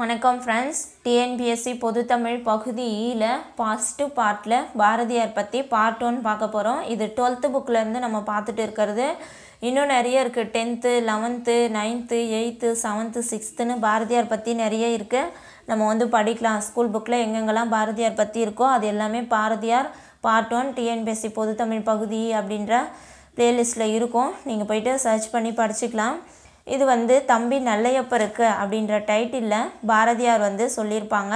வணக்கம் friends TNPSC பொது தமிழ் பகுதியில past பார்ட்ல பாரதியார் பத்தி பார்ட் 1 பார்க்க போறோம் இது 12th bookல இருந்து நம்ம பார்த்துட்டு இருக்குது இன்னும் நிறைய இருக்கு 10th 11th 9th 8th 7th 6th னு பாரதியார் பத்தி நிறைய இருக்கு நம்ம வந்து படிக்கலாம் ஸ்கூல் bookல எங்கெங்கலாம் பாரதியார் பத்தி இருக்கோ அது எல்லாமே பாரதியார் பார்ட் 1 TNPSC பொது தமிழ் பகுதி அப்படிங்கற playlistல இருக்கும் நீங்க போய்ட்டு search பண்ணி படிச்சுக்கலாம் இது வந்து தம்பி நள்ளையப்பருக்கு அப்படிங்கற டைட்டில்ல பாரதியார் வந்து சொல்லிருப்பாங்க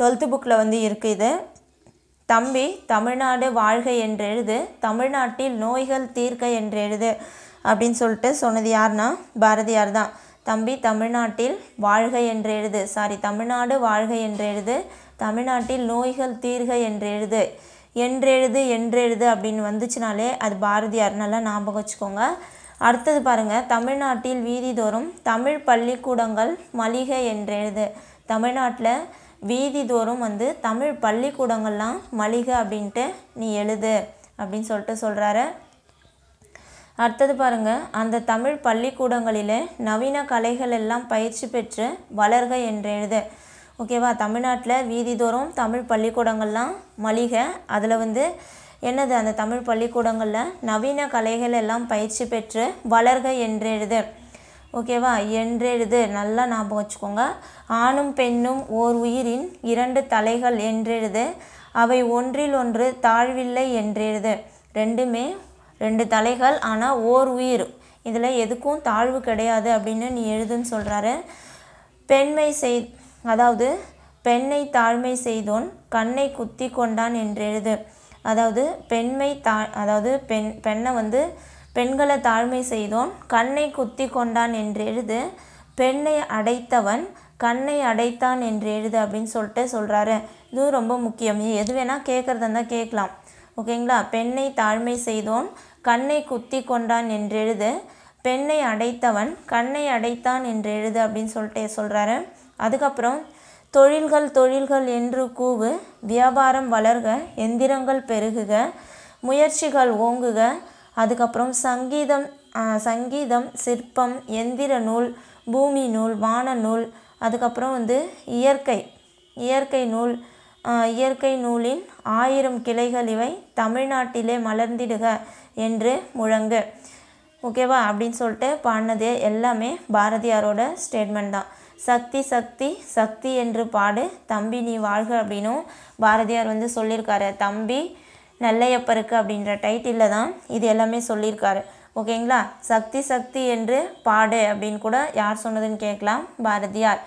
12th bookல வந்து இருக்கு இது தம்பி தமிழ்நாடு வாழ்க என்று எழுது தமிழ்நாட்டில் நோய்கள் தீர்க்க என்று எழுது அப்படினு சொல்லிட்டு சொன்னது யார்னா பாரதியார் தான் தம்பி தமிழ்நாட்டில் வாழ்க என்று எழுது தமிழ்நாடு வாழ்க என்று எழுது தமிழ்நாட்டில் நோய்கள் தீர்க்க என்று எழுது அப்படினு வந்துச்சுனாலே அது பாரதியார் நல்லா ஞாபகம் வெச்சுக்கோங்க அடுத்து பாருங்க தமிழ்நாட்டில் வீதிதோறும் தமிழ் பள்ளிக்கூடங்கள் மலிகை என்று எழுது தமிழ்நாட்டுல வீதிதோறும் வந்து தமிழ் பள்ளிக்கூடங்கள்லாம் மலிகை அப்படினு நீ எழுது அப்படினு சொல்லிட்டு சொல்றாரு அடுத்து பாருங்க அந்த தமிழ் பள்ளிக்கூடங்களிலே நவீன கலைகள் எல்லாம் பயிற்சி பெற்று வளர்க என்று எழுது ஓகேவா தமிழ்நாட்டுல வீதிதோறும் தமிழ் பள்ளிக்கூடங்கள்லாம் மலிகை அதுல வந்து என்னது அந்த தமிழ் பள்ளிக்கூடங்கள்ல நவீன கலைகள் எல்லாம் பயிற்சி பெற்று வளர்க என்று எழுது ஓகேவா என்று எழுது நல்லா ஞாபகம் வெச்சுக்கோங்க ஆணும் பெண்ணும் ஓர் உயிரின் இரண்டு தலைகள் என்று எழுது அவை ஒன்றில் ஒன்று தாழ்வில்லை என்று எழுது ரெண்டுமே ரெண்டு தலைகள் ஆனா ஓர் உயிர் இதுல எதுக்கும் தாழ்வு கிடையாது அப்படினு நீ எழுதுன்னு சொல்றாரு பெண்மை செய் அதாவது பெண்ணை தாழ்மை செய்தோன் கண்ணை குத்தி கொண்டான் என்று எழுது அதாவது பெண்மை அதாவது பெண்ணை வந்து பெண்களை தாழ்மை செய்தோன் கண்ணை குத்தி கொண்டான் என்று எழுது பெண்ணை அடைத்தவன் கண்ணை அடைத்தான் என்று எழுது அப்படினு சொல்லிட்டு சொல்றாரு இது ரொம்ப முக்கியம் எது வேணா கேக்குறதா கேக்கலாம் ஓகேங்களா பெண்ணை தாழ்மை செய்தோன் கண்ணை குத்தி கொண்டான் என்று எழுது பெண்ணை அடைத்தவன் கண்ணை அடைத்தான் என்று எழுது அப்படினு சொல்லிட்டு சொல்றாரு அதுக்கு அப்புறம் தொழில்கள் தொழில்கள் என்று கூவு வியாபாரம் வளர்க எந்திரங்கள் பெருகுக முயற்சிகள் ஓங்குக அதுக்கு அப்புறம் சங்கீதம் சிற்பம் எந்திர நூல் பூமி நூல் வான நூல் அதுக்கு அப்புறம் வந்து இயற்கை நூலின் 1000 கிளைகள் இவை தமிழ்நாட்டிலே மலர்ந்திடுக என்று முழங்கு ஓகேவா அப்படினு சொல்லிட்டு பாடுனது எல்லாமே பாரதியாரோட ஸ்டேட்மென்ட் தான் சக்தி சக்தி சக்தி என்று பாடு தம்பி நீ வாழ்க அப்படினு பாரதியார் வந்து சொல்லிருக்காரு தம்பி நள்ளையப்பருக்கு அப்படிங்கற டைட்டில்ல தான் இது எல்லாமே சொல்லிருக்காரு ஓகேங்களா சக்தி சக்தி என்று பாடு அப்படினு கூட யார் சொன்னதுன்னு கேக்கலாம் பாரதியார்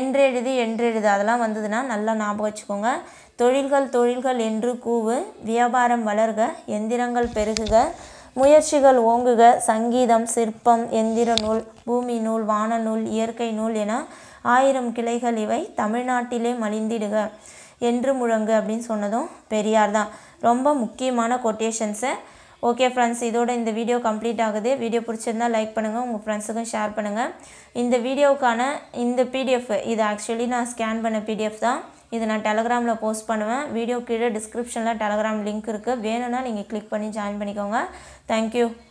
என்று எழுது அதெல்லாம் வந்ததுனா நல்லா ஞாபகம் வெச்சுக்கோங்க தொழில்கள் தொழில்கள் என்று கூவு வியாபாரம் வளர்க எந்திரங்கள் பெருகுக முயற்சிகள் ஓங்குக சங்கீதம் சிற்பம் எந்திர நூல் பூமி நூல் வான நூல் இயற்கை நூல் என 1000 கிளைகள் இவை தமிழ்நாட்டிலே மலிந்திடுக என்று முழங்கு அப்படினு சொன்னதும் பெரியார் தான் ரொம்ப முக்கியமான கோட்டேஷன்ஸ் ஓகே फ्रेंड्स இதோட இந்த வீடியோ கம்ப்ளீட் ஆகுது வீடியோ பிடிச்சிருந்தா லைக் பண்ணுங்க உங்க फ्रेंड्सக்கு ஷேர் பண்ணுங்க இந்த வீடியோக்கான இந்த PDF இது एक्चुअली நான் ஸ்கேன் பண்ண PDF தான் இது நான் Telegramல போஸ்ட் பண்ணுவேன் வீடியோ கீழ டிஸ்கிரிப்ஷன்ல Telegram லிங்க் இருக்கு வேணும்னா நீங்க கிளிக் பண்ணி ஜாயின் பண்ணிக்கோங்க Thank you